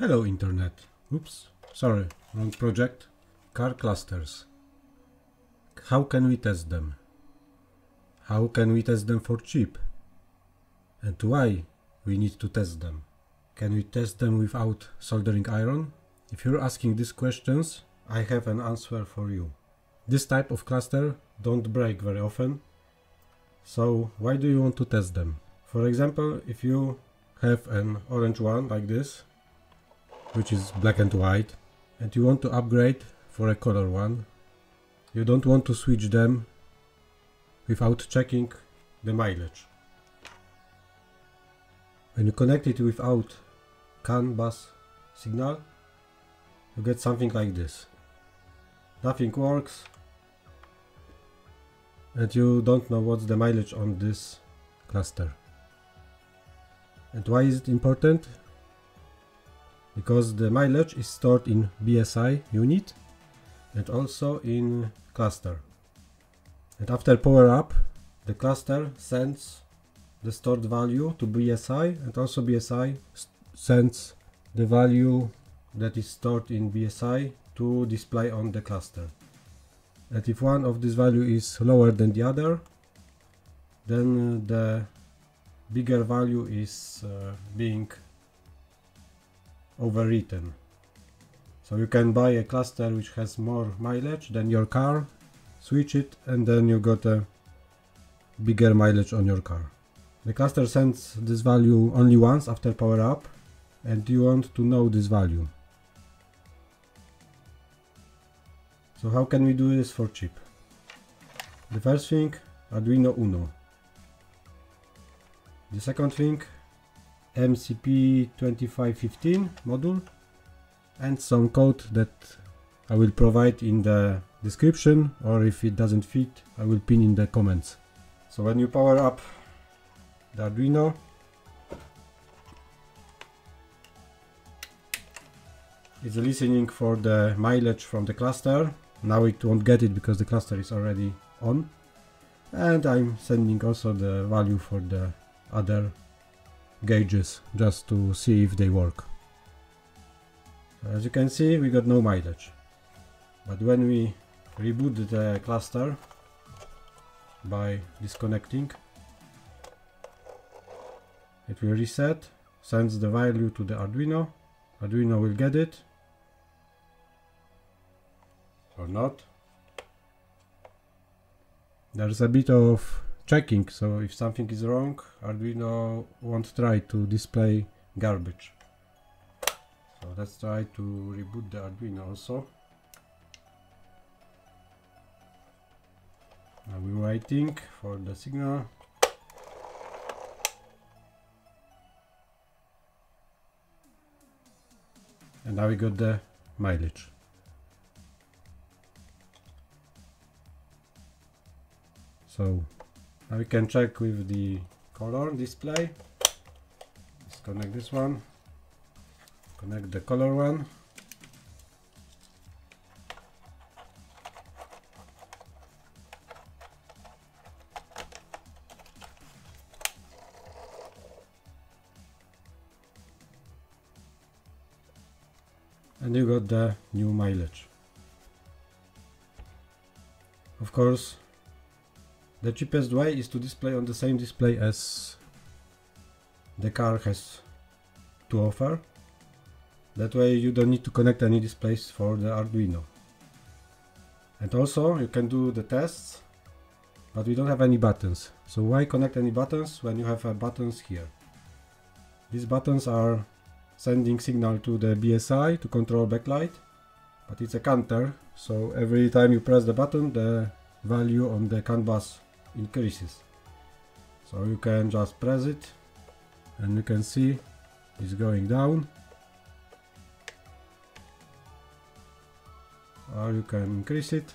Hello Internet. Oops, sorry, wrong project. Car clusters. How can we test them? How can we test them for cheap? And why we need to test them? Can we test them without soldering iron? If you're asking these questions, I have an answer for you. This type of cluster don't break very often. So why do you want to test them? For example, if you have an orange one like this, which is black and white, and you want to upgrade for a color one, you don't want to switch them without checking the mileage. When you connect it without CAN bus signal, you get something like this. Nothing works, and you don't know what's the mileage on this cluster. And why is it important? Because the mileage is stored in BSI unit and also in cluster. And after power up, the cluster sends the stored value to BSI, and also BSI sends the value that is stored in BSI to display on the cluster. And if one of these values is lower than the other, then the bigger value is being overwritten. So you can buy a cluster which has more mileage than your car, switch it, and then you got a bigger mileage on your car. The cluster sends this value only once after power up, and you want to know this value. So how can we do this for cheap? The first thing, Arduino Uno. The second thing, MCP2515 module, and some code that I will provide in the description, or if it doesn't fit, I will pin in the comments. So when you power up the Arduino, it's listening for the mileage from the cluster. Now it won't get it because the cluster is already on, and I'm sending also the value for the other gauges just to see if they work. As you can see, we got no mileage, but when we reboot the cluster by disconnecting, it will reset, sends the value to the Arduino. Arduino will get it or not. There's a bit of checking, so if something is wrong, Arduino won't try to display garbage. So let's try to reboot the Arduino also. Now we're waiting for the signal. And now we got the mileage. So now we can check with the color display. Let's connect this one, connect the color one. And you got the new mileage. Of course, the cheapest way is to display on the same display as the car has to offer. That way you don't need to connect any displays for the Arduino. And also you can do the tests, but we don't have any buttons. So why connect any buttons when you have buttons here? These buttons are sending signal to the BSI to control backlight, but it's a counter, so every time you press the button, the value on the CAN bus increases. So you can just press it, and you can see it's going down, or you can increase it.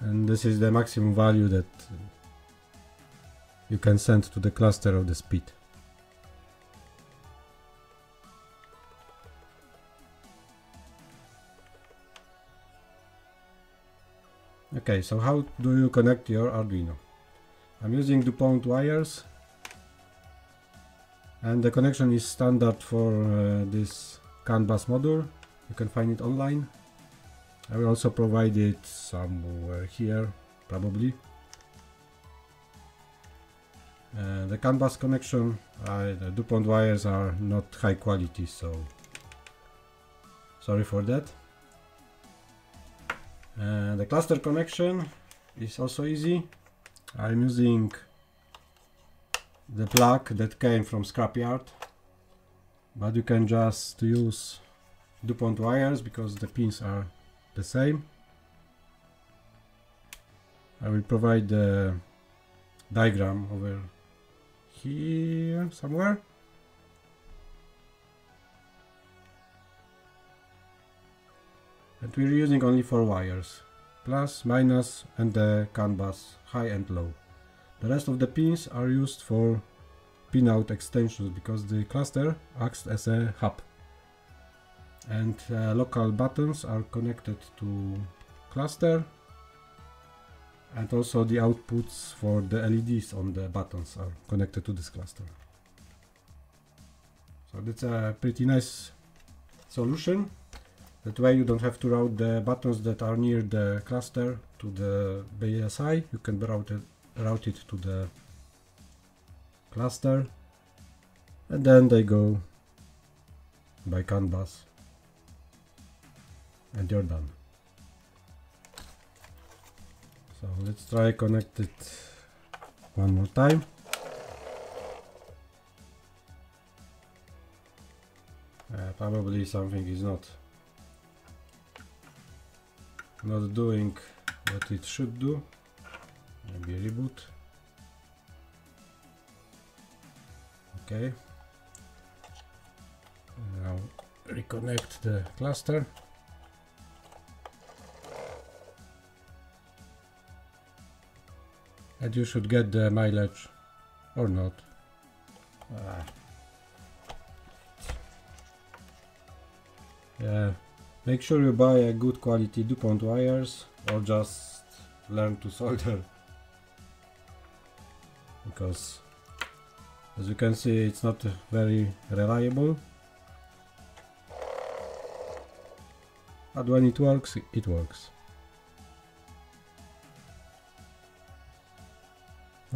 And this is the maximum value that you can send to the cluster of the speed. Okay, so how do you connect your Arduino? I'm using DuPont wires, And the connection is standard for this CAN bus module. You can find it online. I will also provide it somewhere here, probably. The CAN bus connection, the DuPont wires are not high quality, so sorry for that. The cluster connection is also easy. I'm using the plug that came from scrapyard, but you can just use DuPont wires because the pins are the same. I will provide the diagram over here somewhere. And we're using only 4 wires, plus, minus, and the CAN bus, high and low. The rest of the pins are used for pinout extensions because the cluster acts as a hub. And local buttons are connected to cluster, and also the outputs for the LEDs on the buttons are connected to this cluster. So that's a pretty nice solution. That way you don't have to route the buttons that are near the cluster to the BSI. You can route it to the cluster, and then they go by CAN bus, and you're done. So let's try connect it one more time. Probably something is not doing what it should do. Maybe reboot. Okay. Now reconnect the cluster. And you should get the mileage or not. Yeah. Make sure you buy a good quality DuPont wires, or just learn to solder. Because as you can see, it's not very reliable. But when it works, it works.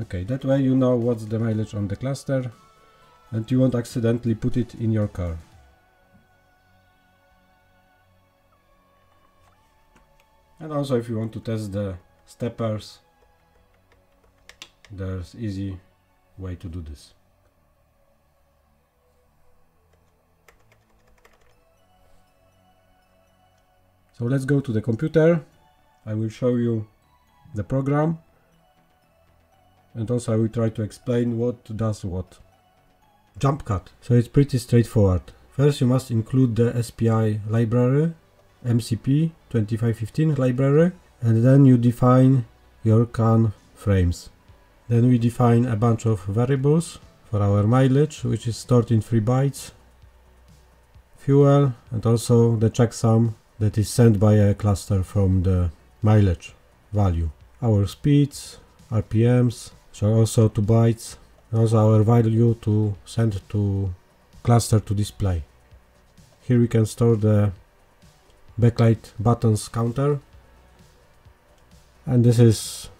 Okay, that way you know what's the mileage on the cluster, and you won't accidentally put it in your car. And also, if you want to test the steppers, there's easy way to do this. So let's go to the computer. I will show you the program, and also I will try to explain what does what. Jump cut. So it's pretty straightforward. First you must include the SPI library, MCP2515 library, and then you define your CAN frames. Then we define a bunch of variables for our mileage, which is stored in 3 bytes, fuel, and also the checksum that is sent by a cluster from the mileage value. Our speeds, RPMs, so also 2 bytes, and also our value to send to cluster to display. Here we can store the backlight buttons counter, and this is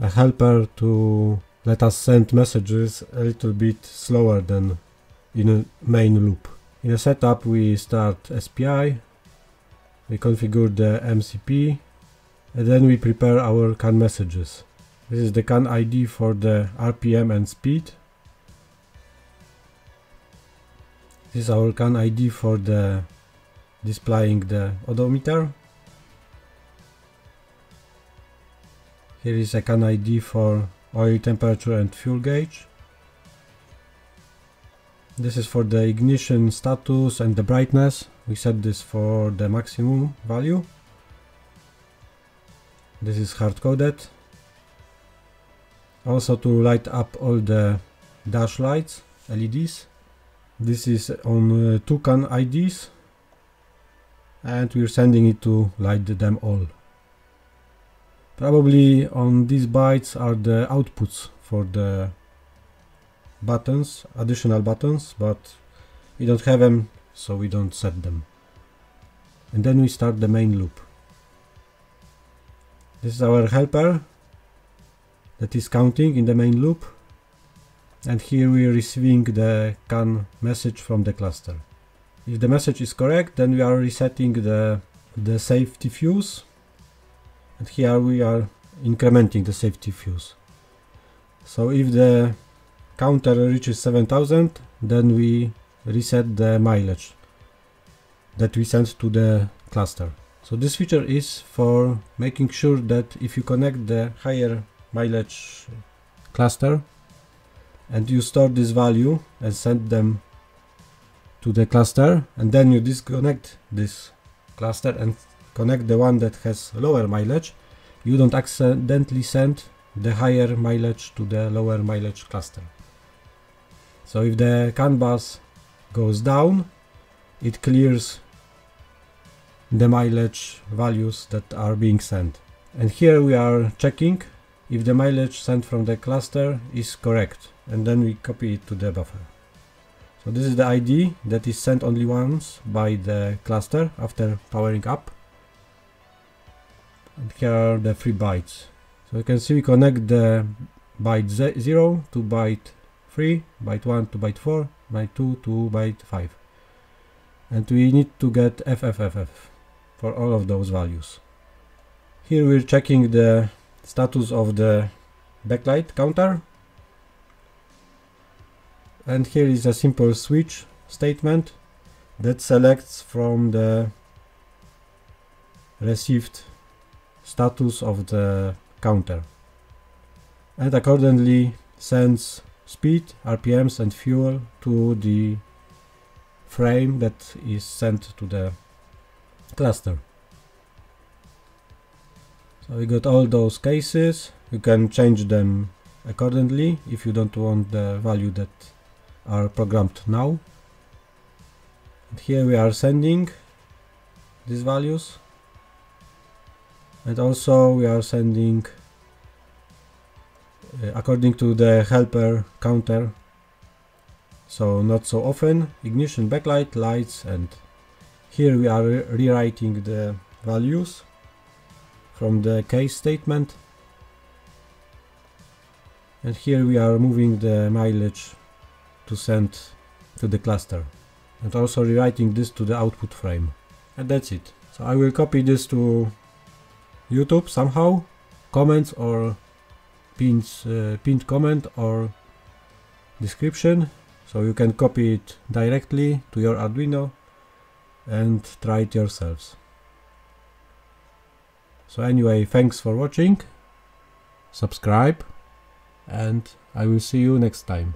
a helper to let us send messages a little bit slower than in a main loop. In a setup we start SPI, we configure the MCP, and then we prepare our CAN messages. This is the CAN ID for the RPM and speed. This is our CAN ID for the displaying the odometer. Here is a CAN ID for oil temperature and fuel gauge. This is for the ignition status and the brightness. We set this for the maximum value. This is hard-coded. Also to light up all the dash lights, LEDs. This is on 2 CAN IDs, and we're sending it to light them all. Probably on these bytes are the outputs for the buttons, additional buttons, but we don't have them, so we don't set them. And then we start the main loop. This is our helper that is counting in the main loop, and here we are receiving the CAN message from the cluster. If the message is correct, then we are resetting the safety fuse, and here we are incrementing the safety fuse. So if the counter reaches 7000, then we reset the mileage that we sent to the cluster. So this feature is for making sure that if you connect the higher mileage cluster and you store this value and send them to the cluster, and then you disconnect this cluster and connect the one that has lower mileage, you don't accidentally send the higher mileage to the lower mileage cluster. So if the CAN bus goes down, it clears the mileage values that are being sent. And here we are checking if the mileage sent from the cluster is correct, and then we copy it to the buffer. So this is the ID that is sent only once by the cluster after powering up. And here are the 3 bytes. So you can see we connect the byte 0 to byte 3, byte 1 to byte 4, byte 2 to byte 5. And we need to get FFFF for all of those values. Here we're checking the status of the backlight counter. And here is a simple switch statement that selects from the received status of the counter, and accordingly sends speed, RPMs and fuel to the frame that is sent to the cluster. So we got all those cases. You can change them accordingly if you don't want the value that are programmed now. And here we are sending these values, and also we are sending according to the helper counter. So not so often, ignition, backlight, lights, and here we are rewriting the values from the case statement. And here we are moving the mileage to send to the cluster, and also rewriting this to the output frame. And that's it. So I will copy this to YouTube somehow, comments or pinned comment or description. So you can copy it directly to your Arduino and try it yourselves. So anyway, thanks for watching, subscribe, and I will see you next time.